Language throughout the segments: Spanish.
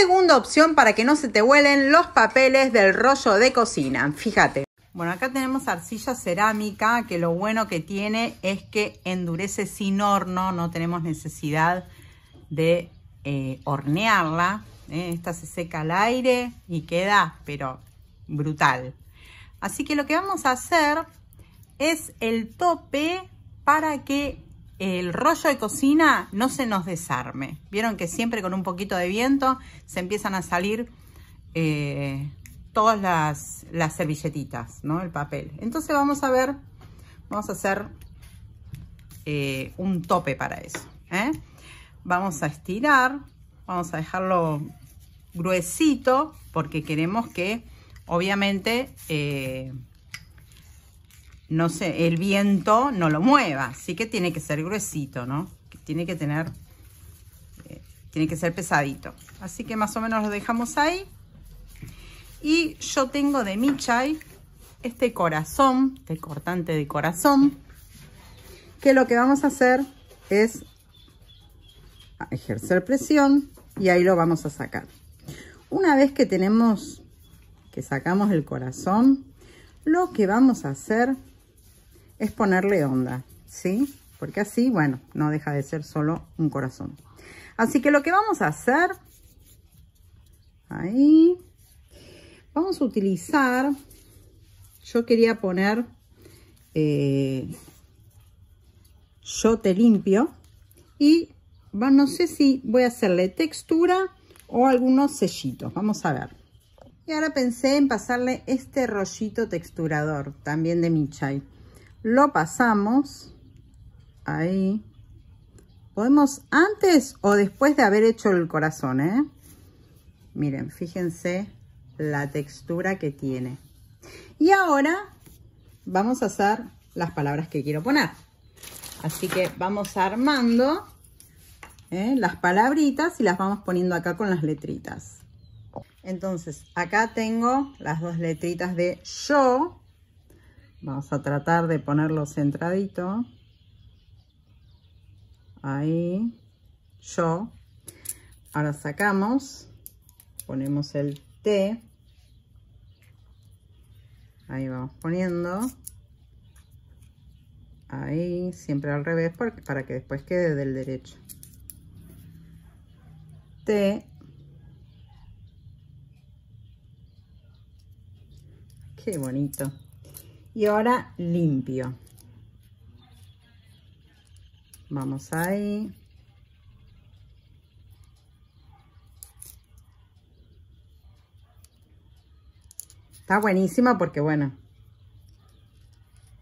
segunda opción para que no se te huelen los papeles del rollo de cocina. Fíjate. Bueno, acá tenemos arcilla cerámica, que lo bueno que tiene es que endurece sin horno. No tenemos necesidad de hornearla. Esta se seca al aire y queda, pero brutal. Así que lo que vamos a hacer es el tope para que el rollo de cocina no se nos desarme. Vieron que siempre con un poquito de viento se empiezan a salir todas las servilletitas, ¿no? El papel. Entonces vamos a hacer un tope para eso, ¿eh? Vamos a estirar, vamos a dejarlo gruesito porque queremos que obviamente no sé, el viento no lo mueva, así que tiene que ser gruesito, ¿no? Tiene que ser pesadito. Así que más o menos lo dejamos ahí. Y yo tengo de michay este corazón, este cortante de corazón, que lo que vamos a hacer es ejercer presión y ahí lo vamos a sacar. Una vez que tenemos, que sacamos el corazón, lo que vamos a hacer es ponerle onda, ¿sí? Porque así, bueno, no deja de ser solo un corazón. Así que lo que vamos a hacer, ahí... Vamos a utilizar, yo quería poner yote limpio y bueno, no sé si voy a hacerle textura o algunos sellitos, vamos a ver. Y ahora pensé en pasarle este rollito texturador también de michay. Lo pasamos, ahí, podemos antes o después de haber hecho el corazón, ¿eh? Miren, fíjense la textura que tiene. Y ahora vamos a hacer las palabras que quiero poner. Así que vamos armando las palabritas y las vamos poniendo acá con las letritas. Entonces, acá tengo las dos letritas de yo. Vamos a tratar de ponerlo centradito. Ahí. Yo. Ahora sacamos. Ponemos el T. Ahí vamos poniendo. Ahí, siempre al revés para que después quede del derecho. T. Qué bonito. Y ahora limpio. Vamos ahí. Está buenísima porque, bueno,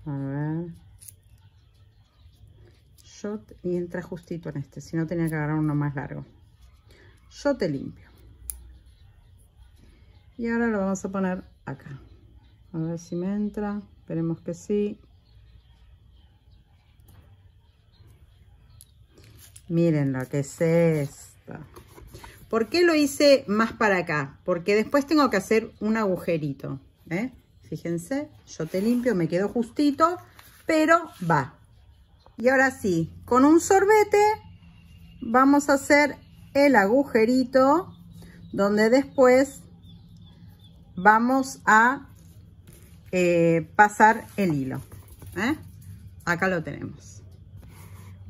a ver, yo, y entra justito en este, si no tenía que agarrar uno más largo. Yo te limpio. Y ahora lo vamos a poner acá. A ver si me entra, esperemos que sí. Miren lo que es esto. ¿Por qué lo hice más para acá? Porque después tengo que hacer un agujerito, ¿eh? Fíjense, yo te limpio, me quedo justito, pero va. Y ahora sí, con un sorbete vamos a hacer el agujerito donde después vamos a pasar el hilo, ¿eh? Acá lo tenemos.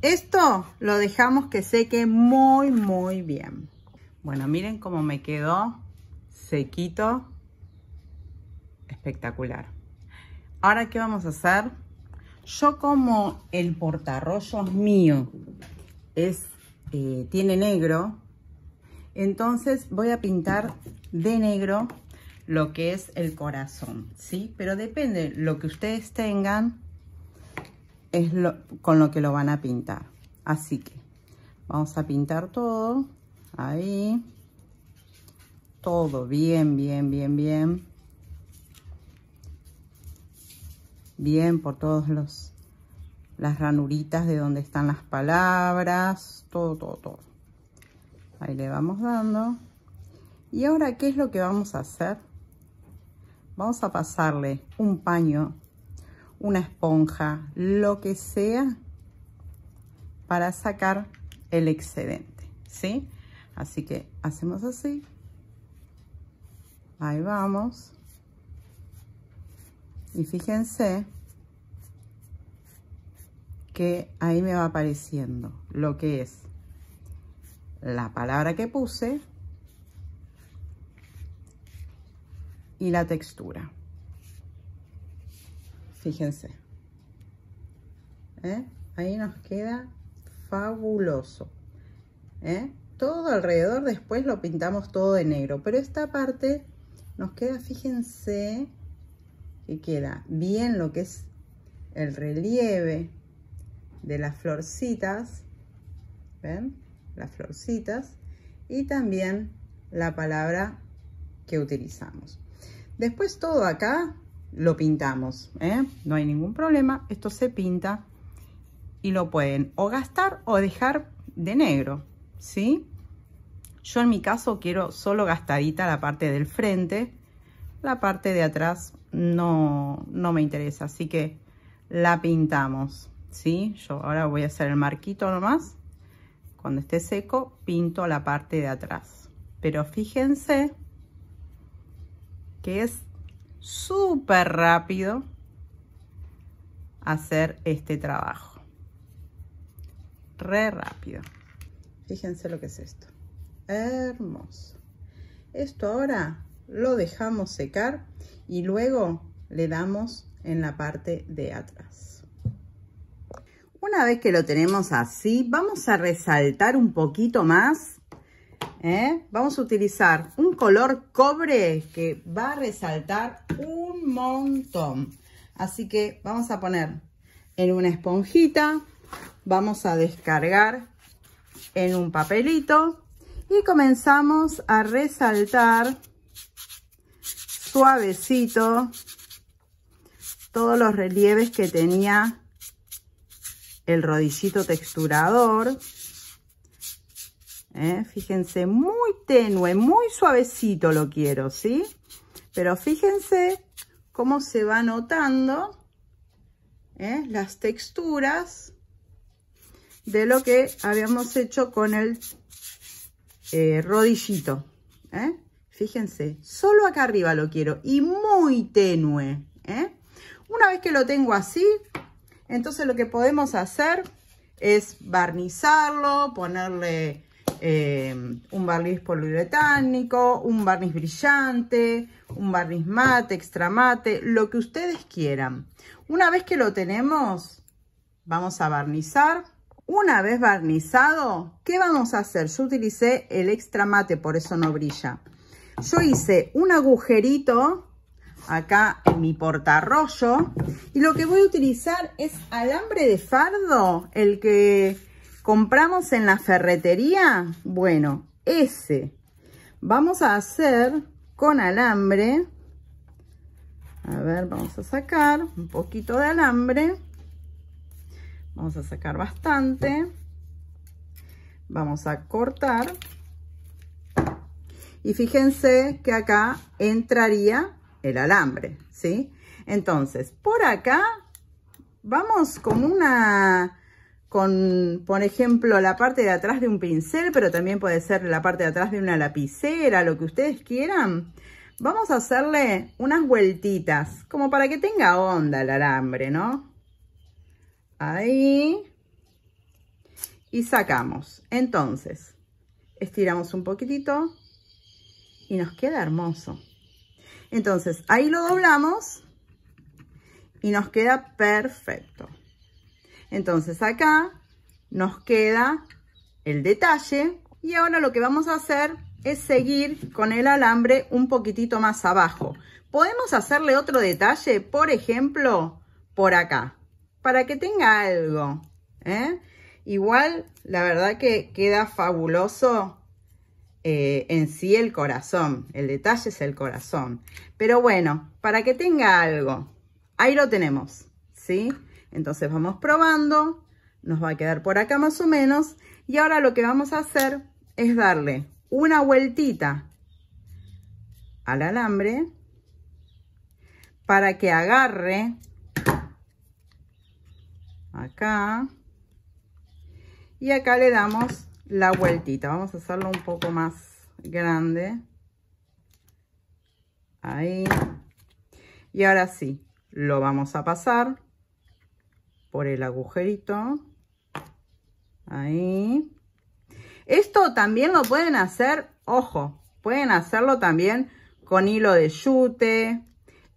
Esto lo dejamos que seque muy, muy bien. Bueno, miren cómo me quedó sequito, espectacular. Ahora, ¿qué vamos a hacer? Yo, como el portarrollos mío tiene negro, entonces voy a pintar de negro lo que es el corazón, ¿sí? Pero depende, lo que ustedes tengan es con lo que lo van a pintar. Así que vamos a pintar todo. Ahí, todo bien, bien, bien, bien. Bien por todos las ranuritas de donde están las palabras, todo, todo, todo. Ahí le vamos dando. Y ahora, ¿qué es lo que vamos a hacer? Vamos a pasarle un paño, una esponja, lo que sea, para sacar el excedente, ¿sí? Así que hacemos así. Ahí vamos. Y fíjense que ahí me va apareciendo lo que es la palabra que puse y la textura. Fíjense. Ahí nos queda fabuloso. Todo alrededor después lo pintamos todo de negro, pero esta parte nos queda, fíjense, que queda bien lo que es el relieve de las florcitas, ¿ven? Las florcitas y también la palabra que utilizamos. Después todo acá lo pintamos, no hay ningún problema, esto se pinta y lo pueden o gastar o dejar de negro, ¿sí? Yo en mi caso quiero solo gastadita la parte del frente, la parte de atrás no me interesa, así que la pintamos, ¿sí? Yo ahora voy a hacer el marquito nomás, cuando esté seco pinto la parte de atrás, pero fíjense que es súper rápido hacer este trabajo, re rápido. Fíjense lo que es esto, hermoso. Esto ahora lo dejamos secar y luego le damos en la parte de atrás. Una vez que lo tenemos así, vamos a resaltar un poquito más. Vamos a utilizar un color cobre que va a resaltar un montón. Así que vamos a poner en una esponjita, vamos a descargar en un papelito y comenzamos a resaltar suavecito todos los relieves que tenía el rodillito texturador. Fíjense, muy tenue, muy suavecito lo quiero, ¿sí? Pero fíjense cómo se va notando las texturas de lo que habíamos hecho con el rodillito. Fíjense, solo acá arriba lo quiero y muy tenue. Una vez que lo tengo así, entonces lo que podemos hacer es barnizarlo, ponerle un barniz poliuretánico, un barniz brillante, un barniz mate, extra mate, lo que ustedes quieran. Una vez que lo tenemos, vamos a barnizar. Una vez barnizado, ¿qué vamos a hacer? Yo utilicé el extra mate, por eso no brilla. Yo hice un agujerito acá en mi portarrollo y lo que voy a utilizar es alambre de fardo, el que compramos en la ferretería. Bueno, ese vamos a hacer con alambre. A ver, vamos a sacar un poquito de alambre. Vamos a sacar bastante. Vamos a cortar. Y fíjense que acá entraría el alambre, ¿sí? Entonces, por acá vamos con, por ejemplo, la parte de atrás de un pincel, pero también puede ser la parte de atrás de una lapicera, lo que ustedes quieran. Vamos a hacerle unas vueltitas, como para que tenga onda el alambre, ¿no? Ahí. Y sacamos. Entonces, estiramos un poquitito. Y nos queda hermoso. Entonces, ahí lo doblamos y nos queda perfecto. Entonces, acá nos queda el detalle. Y ahora lo que vamos a hacer es seguir con el alambre un poquitito más abajo. Podemos hacerle otro detalle, por ejemplo, por acá. Para que tenga algo. Igual, la verdad que queda fabuloso. En sí el corazón, el detalle es el corazón, pero bueno, para que tenga algo, ahí lo tenemos, ¿sí? Entonces vamos probando, nos va a quedar por acá más o menos, y ahora lo que vamos a hacer es darle una vueltita al alambre para que agarre acá, y acá le damos la vueltita. Vamos a hacerlo un poco más grande. Ahí. Y ahora sí, lo vamos a pasar por el agujerito. Ahí. Esto también lo pueden hacer, ojo, pueden hacerlo también con hilo de yute,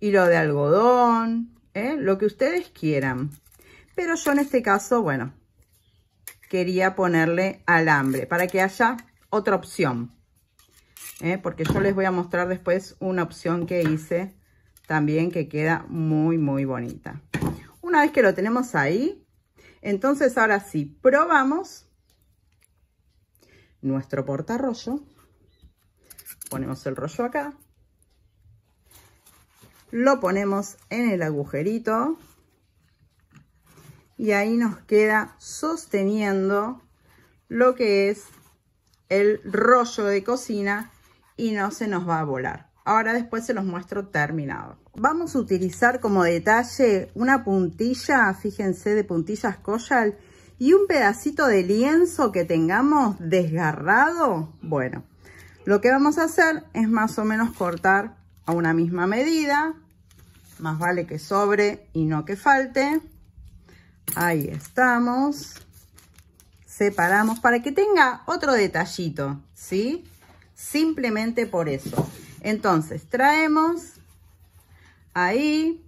hilo de algodón, lo que ustedes quieran. Pero yo en este caso, bueno, quería ponerle alambre para que haya otra opción. Porque yo les voy a mostrar después una opción que hice también que queda muy, muy bonita. Una vez que lo tenemos ahí, entonces ahora sí, probamos nuestro portarrollo. Ponemos el rollo acá. Lo ponemos en el agujerito. Y ahí nos queda sosteniendo lo que es el rollo de cocina y no se nos va a volar. Ahora después se los muestro terminado. Vamos a utilizar como detalle una puntilla, fíjense, de puntillas coyal y un pedacito de lienzo que tengamos desgarrado. Bueno, lo que vamos a hacer es más o menos cortar a una misma medida. Más vale que sobre y no que falte. Ahí estamos. Separamos para que tenga otro detallito, ¿sí? Simplemente por eso. Entonces traemos ahí,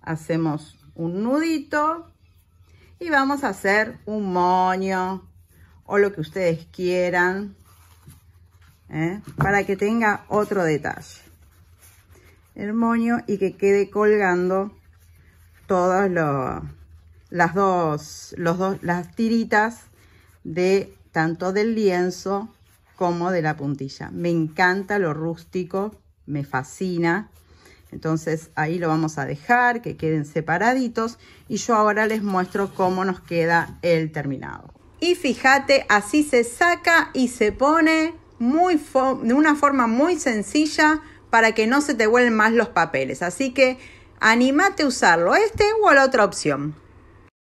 hacemos un nudito y vamos a hacer un moño o lo que ustedes quieran, para que tenga otro detalle. El moño y que quede colgando todas las tiritas de tanto del lienzo como de la puntilla. Me encanta lo rústico, me fascina. Entonces ahí lo vamos a dejar que queden separaditos y yo ahora les muestro cómo nos queda el terminado. Y fíjate, así se saca y se pone de una forma muy sencilla para que no se te vuelvan más los papeles. Así que anímate a usarlo, este o la otra opción.